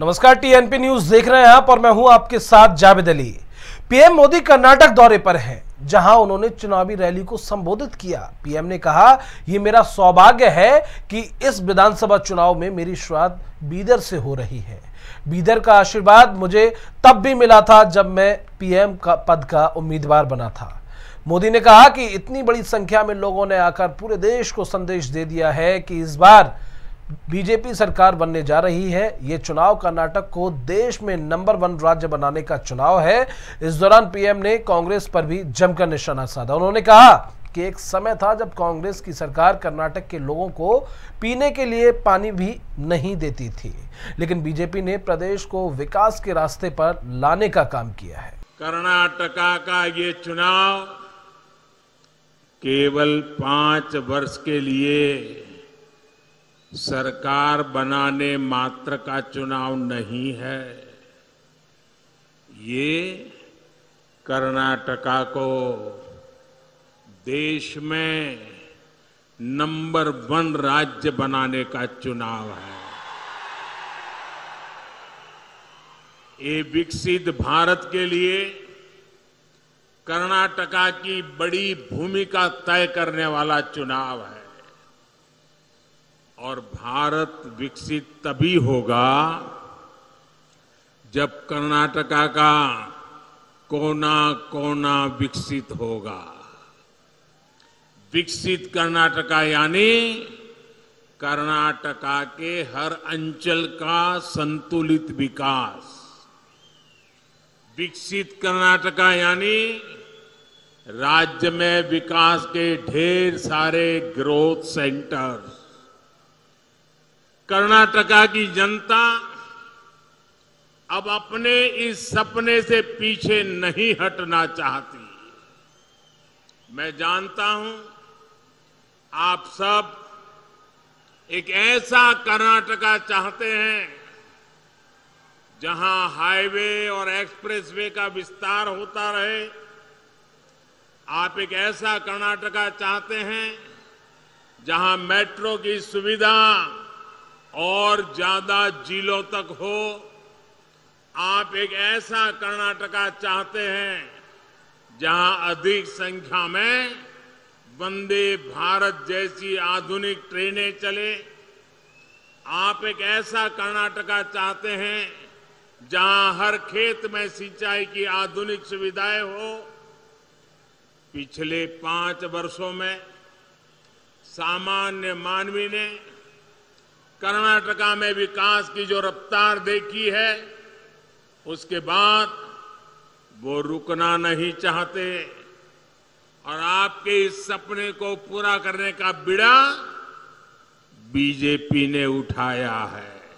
नमस्कार, TNP news देख रहे हैं आप और मैं हूं आपके साथ जावेद अली। पीएम मोदी कर्नाटक दौरे पर हैं, जहां उन्होंने चुनावी रैली को संबोधित किया। पीएम ने कहा, यह मेरा सौभाग्य है कि इस विधानसभा चुनाव में मेरी शुरुआत बीदर से हो रही है। बीदर का आशीर्वाद मुझे तब भी मिला था जब मैं पीएम का पद का उम्मीदवार बना था। मोदी ने कहा कि इतनी बड़ी संख्या में लोगों ने आकर पूरे देश को संदेश दे दिया है कि इस बार बीजेपी सरकार बनने जा रही है। ये चुनाव कर्नाटक को देश में नंबर 1 राज्य बनाने का चुनाव है। इस दौरान पीएम ने कांग्रेस पर भी जमकर निशाना साधा। उन्होंने कहा कि एक समय था जब कांग्रेस की सरकार कर्नाटक के लोगों को पीने के लिए पानी भी नहीं देती थी, लेकिन बीजेपी ने प्रदेश को विकास के रास्ते पर लाने का काम किया है। कर्नाटक का ये चुनाव केवल 5 वर्ष के लिए सरकार बनाने मात्र का चुनाव नहीं है। ये कर्नाटका को देश में नंबर 1 राज्य बनाने का चुनाव है। ये विकसित भारत के लिए कर्नाटका की बड़ी भूमिका तय करने वाला चुनाव है और भारत विकसित तभी होगा जब कर्नाटका का कोना कोना विकसित होगा। विकसित कर्नाटका यानी कर्नाटका के हर अंचल का संतुलित विकास। विकसित कर्नाटका यानी राज्य में विकास के ढेर सारे ग्रोथ सेंटर्स। कर्नाटका की जनता अब अपने इस सपने से पीछे नहीं हटना चाहती। मैं जानता हूं आप सब एक ऐसा कर्नाटका चाहते हैं जहां हाईवे और एक्सप्रेसवे का विस्तार होता रहे। आप एक ऐसा कर्नाटका चाहते हैं जहां मेट्रो की सुविधा और ज्यादा जिलों तक हो। आप एक ऐसा कर्नाटका चाहते हैं जहां अधिक संख्या में वंदे भारत जैसी आधुनिक ट्रेनें चले। आप एक ऐसा कर्नाटका चाहते हैं जहां हर खेत में सिंचाई की आधुनिक सुविधाएं हो। पिछले 5 वर्षों में सामान्य मानवी ने कर्नाटका में विकास की जो रफ्तार देखी है, उसके बाद वो रुकना नहीं चाहते और आपके इस सपने को पूरा करने का बीड़ा बीजेपी ने उठाया है।